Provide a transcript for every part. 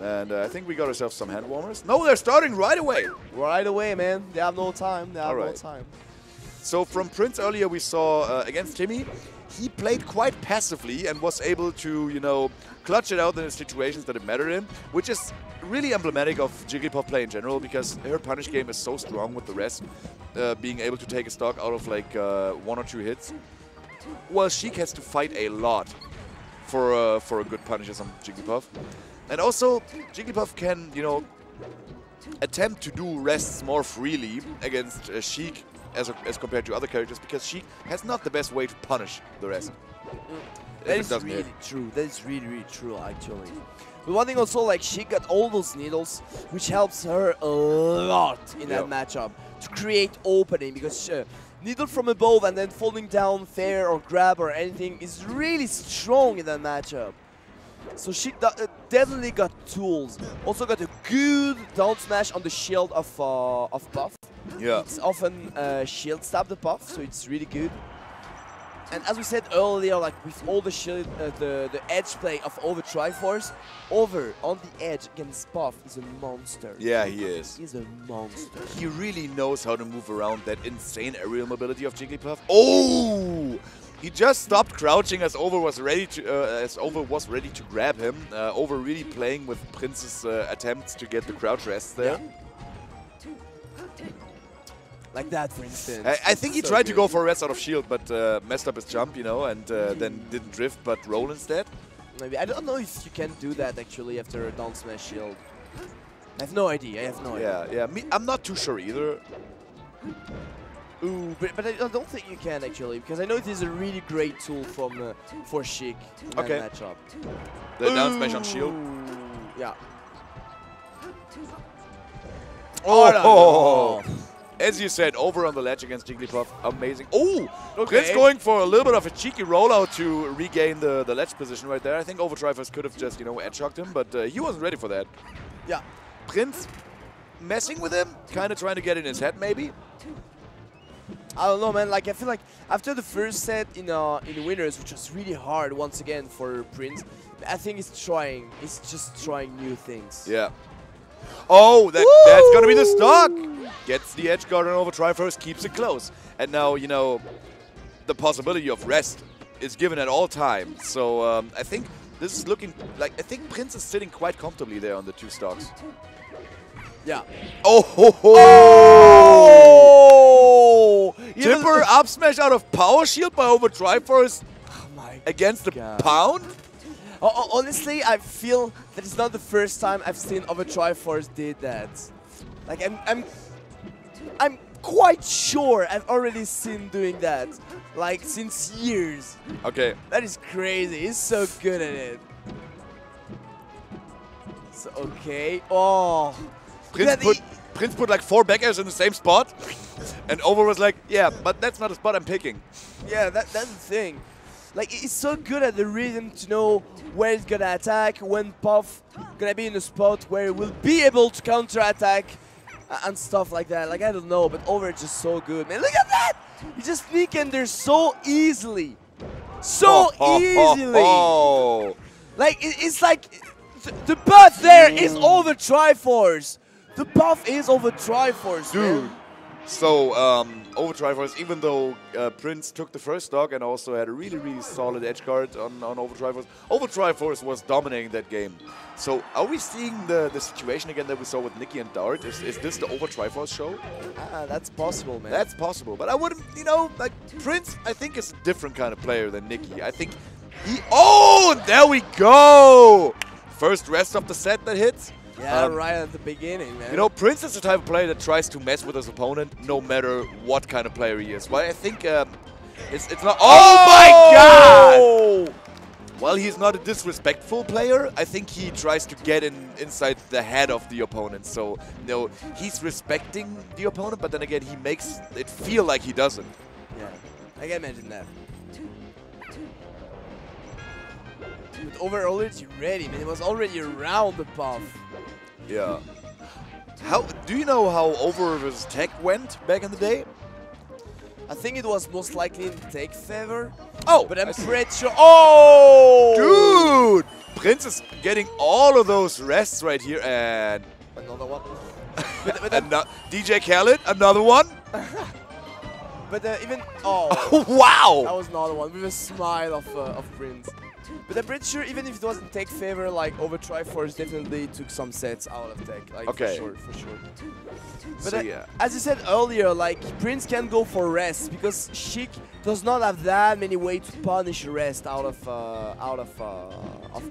And I think we got ourselves some hand warmers. No, they're starting right away. Right away, man. They have no time. They have no time. So from Prinz earlier, we saw against Timmy, he played quite passively and was able to, you know, clutch it out in the situations that it mattered him, which is really emblematic of Jigglypuff play in general, because her punish game is so strong with the rest, being able to take a stock out of like one or two hits. Well, Sheik has to fight a lot for a good punish on Jigglypuff. And also, Jigglypuff can, you know, attempt to do rests more freely against Sheik as compared to other characters, because Sheik has not the best way to punish the rest. That is really true. That is really, really true, actually. But one thing also, like, Sheik got all those needles, which helps her a lot in that matchup to create opening, because needle from above and then falling down fair or grab or anything is really strong in that matchup. So Sheik definitely got tools. Also got a good down smash on the shield of Puff. Yeah. It's often shield stab the Puff, so it's really good. And as we said earlier, like with all the shield, the edge play of Overtriforce, Over on the edge against Puff is a monster. Yeah, he is. He's a monster. He really knows how to move around that insane aerial mobility of Jigglypuff. Oh! He just stopped crouching as Over was ready to grab him. Over really playing with Prinz's attempts to get the crouch rest there. Yeah. Like that, for instance. I think he tried to go for a rest out of shield, but messed up his jump, you know, and then didn't drift, but roll instead. Maybe. I don't know if you can do that, actually, after a down smash shield. I have no idea. I have no idea. Yeah, I'm not too sure either. Ooh, but I don't think you can, actually, because I know this is a really great tool from for Sheik in that matchup. The down smash on shield? Yeah. Oh! No. As you said, Over on the ledge against Jigglypuff, amazing. Oh, Prinz going for a little bit of a cheeky rollout to regain the ledge position right there. I think Overtriforce could have just, you know, edge-shocked him, but he wasn't ready for that. Yeah. Prinz messing with him, kind of trying to get in his head, maybe. I don't know, man. Like, I feel like after the first set in Winners, which was really hard once again for Prinz, I think he's trying. He's just trying new things. Yeah. Oh, that's gonna be the stock! Gets the edge guard on Overtriforce, keeps it close. And now, you know, the possibility of rest is given at all times. So I think this is looking like, I think Prinz is sitting quite comfortably there on the two stocks. Yeah. Oh ho ho! Oh! Tipper up smash out of power shield by Overtriforce against the pound? Honestly, I feel that it's not the first time I've seen Overtriforce did that. Like, I'm quite sure I've already seen doing that, like, since years. Okay. That is crazy. He's so good at it. So, okay. Oh. Prinz put like 4 back airs in the same spot, and Over was like, yeah, but that's not a spot I'm picking. Yeah, that's the thing. Like, he's so good at the rhythm to know where he's gonna attack, when Puff gonna be in a spot where he will be able to counter-attack and stuff like that. Like, I don't know, but Over is just so good, man. Look at that! He just sneak in there so easily. So easily! Like, it's like, the buff there is Overtriforce. The buff is Overtriforce, dude. Man. So, Overtriforce, even though Prinz took the first stock and also had a really, really solid edge guard on Overtriforce, Overtriforce was dominating that game. So, are we seeing the situation again that we saw with Nikki and Dart? Is this the Overtriforce show? That's possible, man. That's possible. But I wouldn't, you know, like, Prinz, I think, is a different kind of player than Nikki. I think he... Oh, there we go! First rest of the set that hits. Yeah, right at the beginning, man. You know, Prinz is the type of player that tries to mess with his opponent no matter what kind of player he is. Well, I think it's not... Oh, my God! Well, he's not a disrespectful player. I think he tries to get inside the head of the opponent. So, you know, he's respecting the opponent, but then again, he makes it feel like he doesn't. Yeah, I can imagine that. But Over already ready, man. It was already around the Puff. Yeah. How do you know how Over's tech went back in the day? I think it was most likely in tech favor. Oh, but I'm pretty sure. Oh, dude! Prinz is getting all of those rests right here, and another one. DJ Khaled, another one. But even wow, that was another one with a smile of Prinz. But I'm pretty sure even if it wasn't tech favor, like Overtriforce definitely took some sets out of tech. Like, okay. For sure. But so, yeah. As you said earlier, like Prinz can go for rest because Sheik does not have that many ways to punish rest out of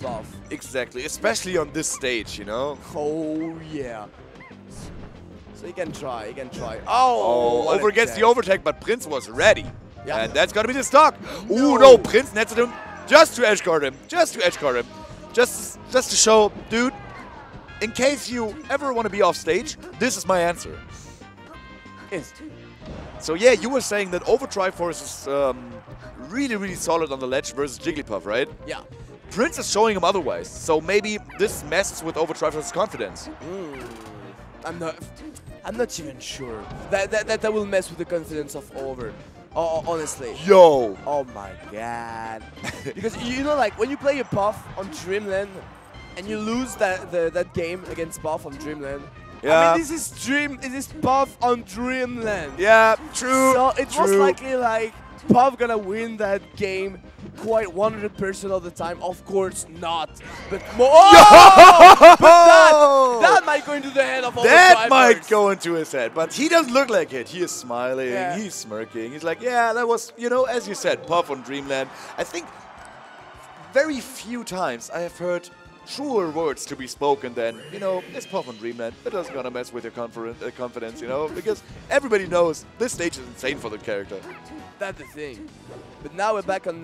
buff. Exactly, especially on this stage, you know. Oh yeah. So he can try. He can try. Oh over gets the overtake, but Prinz was ready. Yeah. And that's gonna be the stock. No. Ooh no, Prinz nets it him. Just to edgeguard him, just to edgeguard him, just to show, dude, in case you ever want to be off stage, this is my answer. Yes. So yeah, you were saying that Overtriforce is really, really solid on the ledge versus Jigglypuff, right? Yeah. Prinz is showing him otherwise, so maybe this messes with Overtriforce's confidence. Mm. I'm not even sure. That will mess with the confidence of Over. Oh, honestly. Yo! Oh my god. Because you know, like when you play a Puff on Dreamland and you lose that game against Puff on Dreamland. Yeah. I mean, this is Puff on Dreamland. Yeah, true. So it was likely like Puff gonna win that game quite 100% of the time. Of course not. But more. Oh! But that might go into the head of all the drivers. That might go into his head, but he doesn't look like it. He is smiling, yeah. He's smirking. He's like, yeah, that was, you know, as you said, Puff on Dreamland. I think very few times I have heard truer words to be spoken than, you know, it's Puff on Dreamland. It doesn't gonna mess with your confidence, you know, because everybody knows this stage is insane for the character. That's the thing. But now we're back on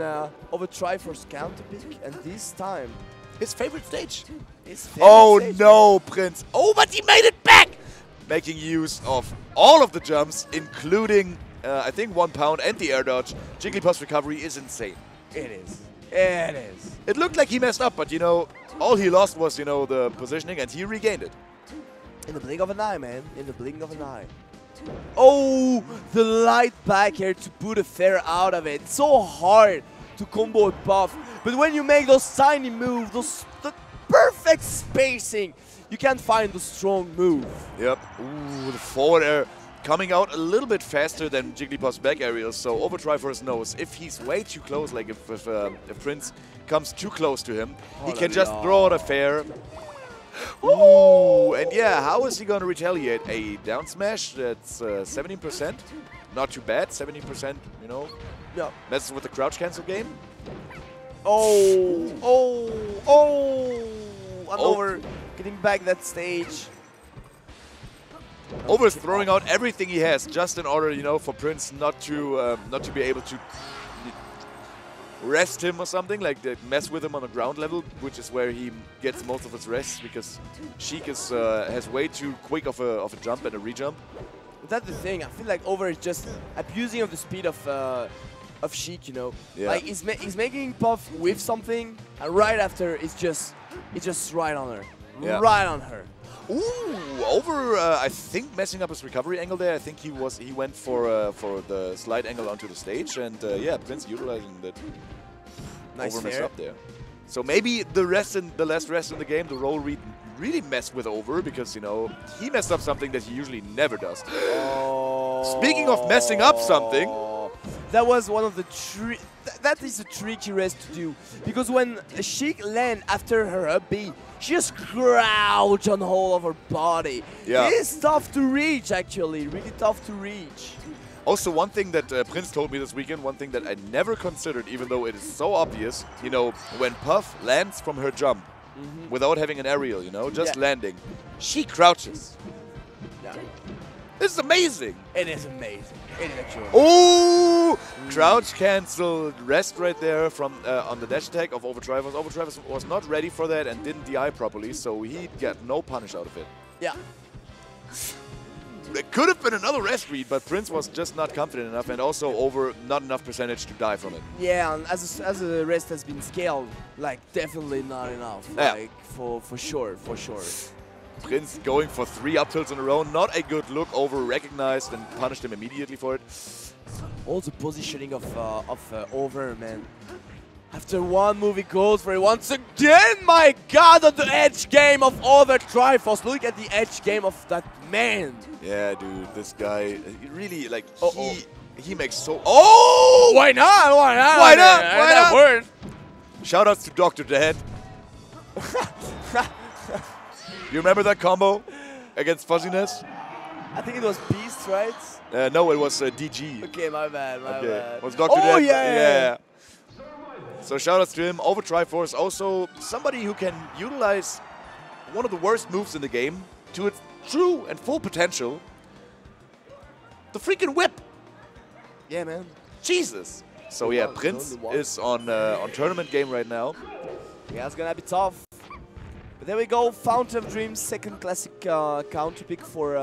Overtriforce counter pick, and this time his favorite stage. Oh no, Prinz. Oh, but he made it back! Making use of all of the jumps, including, I think, 1 pound and the air dodge. Jigglypuff's recovery is insane. It is. It is. It looked like he messed up, but, you know, all he lost was, you know, the positioning, and he regained it. In the blink of an eye, man. In the blink of an eye. Oh, the light back here to put a fair out of it. So hard to combo Puff. But when you make those tiny moves, the perfect spacing, you can't find the strong move. Yep. Ooh, the forward air coming out a little bit faster than Jigglypuff's back aerial. So Overtriforce knows if he's way too close, like if Prinz comes too close to him, he can just throw out a fair. Ooh, and yeah, how is he going to retaliate? A down smash, that's 17%. Not too bad, 17%, you know. Yeah. Messes with the crouch cancel game. Oh, oh, oh! I'm Over getting back that stage. Over's throwing out everything he has just in order, you know, for Prinz not to be able to rest him or something, like mess with him on the ground level, which is where he gets most of his rests because Sheik is, has way too quick of a jump and a re-jump. That's the thing. I feel like Over is just abusing of the speed of Sheik, you know. Yeah. Like he's making Puff whiff something, and right after it's just right on her, yeah. Right on her. Ooh, Over! I think messing up his recovery angle there. I think he went for the slide angle onto the stage, and yeah, Prinz utilizing that. Nice Over messed up there. So maybe the last rest in the game, the roll read really messed with Over because you know he messed up something that he usually never does. Oh. Speaking of messing up something, that was one of the that is a tricky rest to do because when Sheik lands after her up B, she just crouch on the whole of her body. Yeah. It is tough to reach, actually. Really tough to reach. Also, one thing that Prinz told me this weekend, one thing that I never considered, even though it is so obvious, you know, when Puff lands from her jump without having an aerial, you know, just landing, she crouches. Yeah. This is amazing. It is amazing. It is actually. Oh! Crouch cancel rest right there from on the dash attack of Overtriforce. Overtriforce was not ready for that and didn't DI properly, so he got no punish out of it. Yeah. There could have been another rest read, but Prinz was just not confident enough, and also Over not enough percentage to die from it. Yeah, and as the rest has been scaled, like definitely not enough. Yeah. Like for sure. Prinz going for 3 up tilts in a row. Not a good look. Over recognized and punished him immediately for it. All the positioning of Over, man. After one move, he goes for it once again. My God, on the edge game of Overtriforce. Look at the edge game of that man. Yeah, dude, this guy, he really, like, he makes so... Oh! Why not? Why not? Why not? Why not? Word. Shoutouts to Dr. The Head. You remember that combo against Fuzziness? I think it was Beast, right? No, it was DG. Okay, my bad, my bad. It was Dr. The Head. Yeah. So shoutouts to him. Overtriforce, also somebody who can utilize one of the worst moves in the game to its true and full potential. The freaking whip. Yeah, man. Jesus. So yeah, Prinz is on tournament game right now. Yeah, it's gonna be tough. But there we go, Fountain of Dreams, second classic counter pick for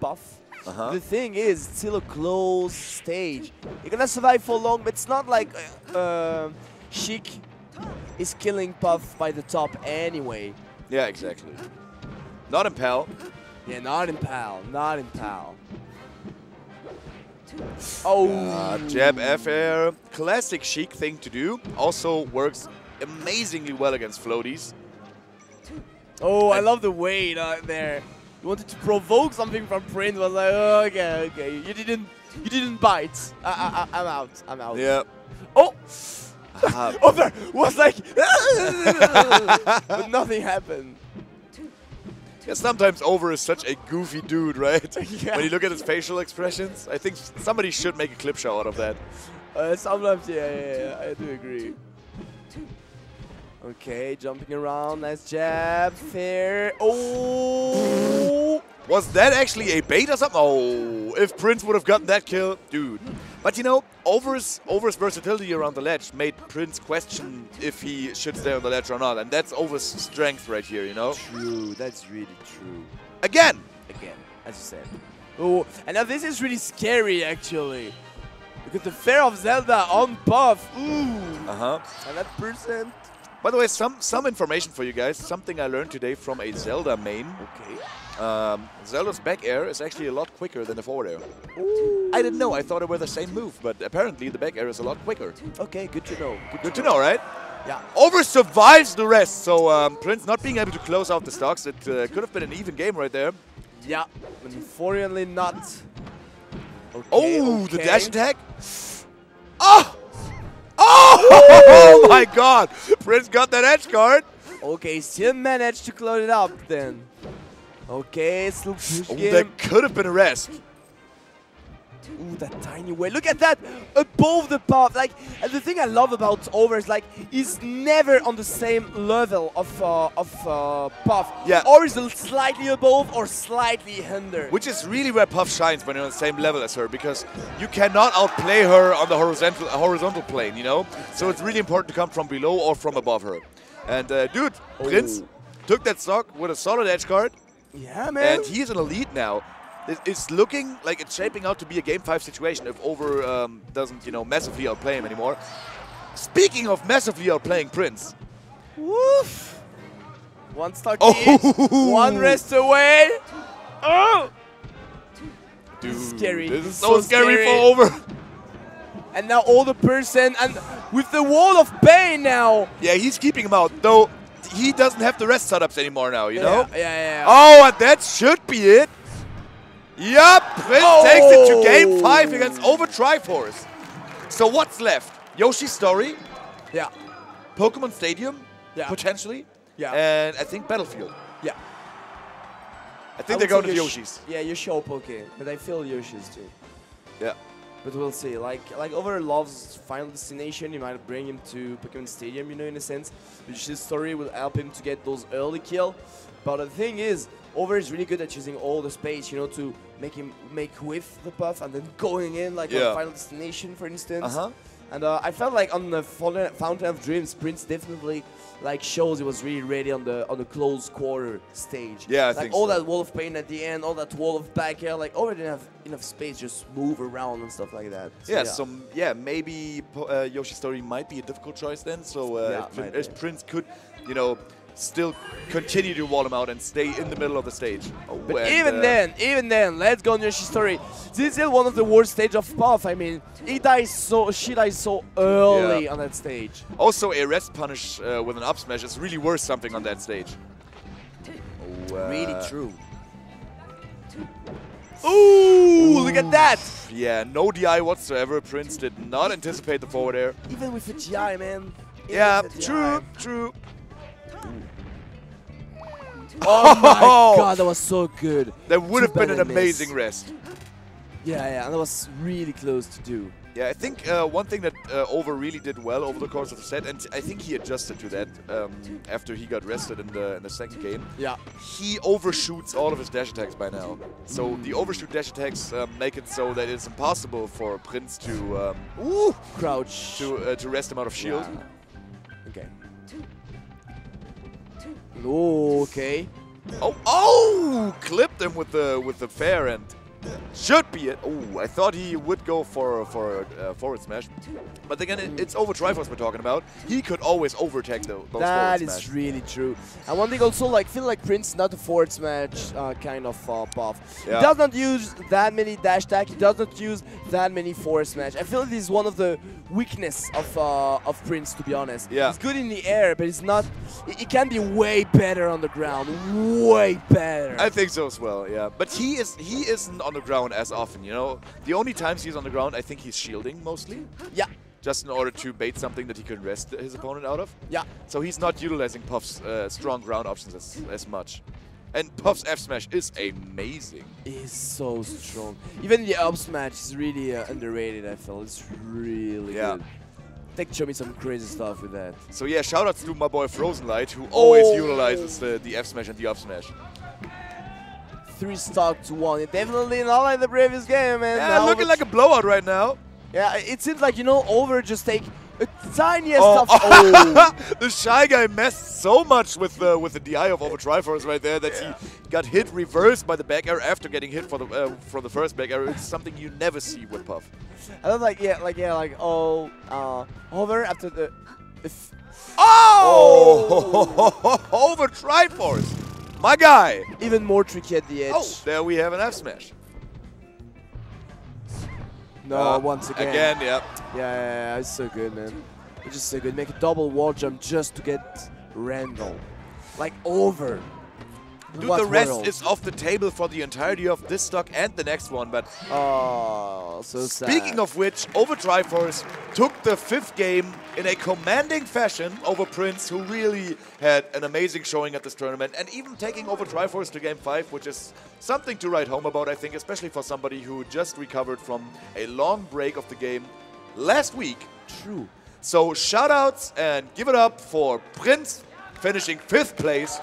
Buff. The thing is, it's still a close stage. You're gonna survive for long, but it's not like Sheik is killing Puff by the top anyway. Yeah, exactly. Not in Pal. Yeah, not in Pal. Not in Pal. Oh, jab F air, classic Sheik thing to do. Also works amazingly well against floaties. Oh, I love the weight there. You wanted to provoke something from Prinz, was like, oh, okay. You didn't bite. I'm out. I'm out. Yeah. Oh. Over was like, but nothing happened. Yeah, sometimes Over is such a goofy dude, right? Yeah. When you look at his facial expressions, I think somebody should make a clip show out of that. Sometimes, yeah, I do agree. Okay, jumping around, nice jab, fair. Oh! Was that actually a bait or something? Oh, if Prinz would have gotten that kill, dude. But you know, Over's versatility around the ledge made Prinz question if he should stay on the ledge or not. And that's Over's strength right here, you know? True, that's really true. Again! Again, as you said. Oh, and now this is really scary, actually. Because the fair of Zelda on Buff. Ooh! And that percent. By the way, some information for you guys. Something I learned today from a Zelda main. Okay. Zelda's back air is actually a lot quicker than the forward air. Ooh. I didn't know. I thought it were the same move, but apparently the back air is a lot quicker. Okay, good to know. Good to know, right? Yeah. Over survives the rest. So Prinz not being able to close out the stocks. It could have been an even game right there. Yeah. Unfortunately not. Okay, the dash attack. Oh! Oh my God! Prinz got that edge guard. Okay, still managed to close it up then. Okay, it's that could have been a rest. Ooh, that tiny way. Look at that! Above the path. Like, and the thing I love about Over is like he's never on the same level of Puff. Yeah. Or is slightly above or slightly under. Which is really where Puff shines when you're on the same level as her, because you cannot outplay her on the horizontal plane, you know? So it's really important to come from below or from above her. And dude, Prinz took that stock with a solid edge guard. Yeah, man. And he's in the lead now. It's looking like it's shaping out to be a Game 5 situation if Over doesn't, you know, massively outplay him anymore. Speaking of massively outplaying Prinz. Woof! One stock one rest away. Oh! Dude, this is scary. This is so scary for Over. And now all the person, and with the wall of pain now. Yeah, he's keeping him out, though he doesn't have the rest setups anymore now, you know? Yeah. Oh, and that should be it. Yup, Prinz takes it to Game 5 against Overtriforce. So what's left? Yoshi's Story. Yeah. Pokémon Stadium, potentially. Yeah. And I think Battlefield. Yeah. I think they're going to Yoshi's. Yeah, Yoshi or Poké, but I feel Yoshi's too. Yeah. But we'll see. Like Over loves Final Destination. You might bring him to Pokémon Stadium, you know, in a sense. But Yoshi's Story will help him to get those early kills. But the thing is, Over is really good at using all the space, you know, to make him with the Puff and then going in, like on Final Destination, for instance. And I felt like on the Fountain of Dreams, Prinz definitely like shows he was really ready on the close quarter stage. Yeah, I think all that wall of pain at the end, all that wall of back air, like Over didn't have enough space, just move around and stuff like that. So, yeah, maybe Yoshi's Story might be a difficult choice then. So if Prinz could, you know, still continue to wall him out and stay in the middle of the stage. Oh, but even then, let's go on Yoshi's Story. This is one of the worst stages of Puff. I mean, she dies so early on that stage. Also, a rest punish with an up smash is really worth something on that stage. Oh, really true. Ooh, look at that! Yeah, no DI whatsoever. Prinz did not anticipate the forward air. Even with the GI, man. Yeah, true. Oh my god, that was so good. That would have been an amazing rest. Yeah, and that was really close to do. Yeah, I think one thing that Over really did well over the course of the set, and I think he adjusted to that after he got rested in the second game. Yeah. He overshoots all of his dash attacks by now. So the overshoot dash attacks make it so that it's impossible for Prinz to crouch to rest him out of shield. Yeah. Okay. Oh, okay. Oh! Clipped him with the fair end. Should be it. Oh, I thought he would go for a forward smash, but again, it's Overtriforce we're talking about. He could always overtake those forward smash. That is really true. And one thing also, like, feel like Prinz not a forward smash kind of Puff. Yeah. He does not use that many dash attack. He does not use that many forward smash. I feel this is one of the weakness of Prinz, to be honest. Yeah. He's good in the air, but he's not. He can be way better on the ground. Way better. I think so as well. Yeah. But he isn't on the ground as often, you know. The only times he's on the ground, I think he's shielding mostly. Yeah. Just in order to bait something that he could rest his opponent out of. Yeah. So he's not utilizing Puff's strong ground options as much. And Puff's F smash is amazing. He's so strong. Even the up smash is really underrated, I feel. It's really good. Tech showed me some crazy stuff with that. So yeah, shoutouts to my boy Frozen Light, who always utilizes the F smash and the up smash. 3-1. It definitely not like the previous game, man. Yeah, looking like a blowout right now. Yeah, it seems like, you know, Over just take a tiniest The Shy Guy messed so much with the DI of Overtriforce right there that he got hit reversed by the back air after getting hit from the first back air. It's something you never see with Puff. I was like, Over after the. Overtriforce. My guy! Even more tricky at the edge. Oh, there we have an F smash. No, once again. Again, yep. Yeah, it's so good, man. It's just so good. Make a double wall jump just to get Randall. Like Over. Dude, the rest is off the table for the entirety of this stock and the next one, but... Oh, so sad. Speaking of which, Overtriforce took the 5th game in a commanding fashion over Prinz, who really had an amazing showing at this tournament, and even taking Overtriforce to game 5, which is something to write home about, I think, especially for somebody who just recovered from a long break of the game last week. True. So, shoutouts and give it up for Prinz finishing 5th place.